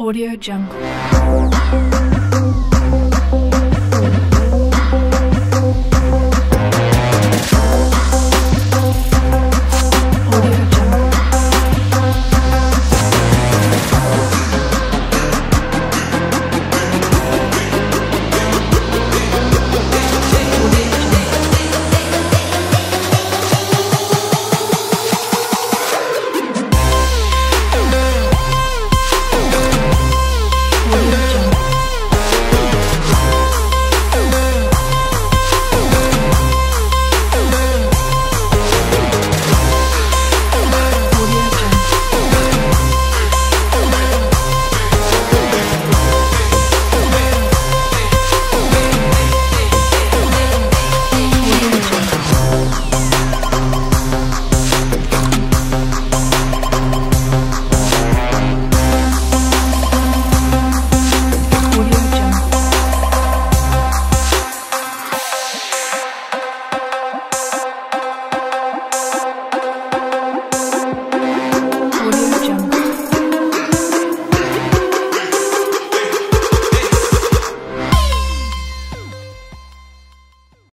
Audio Jungle.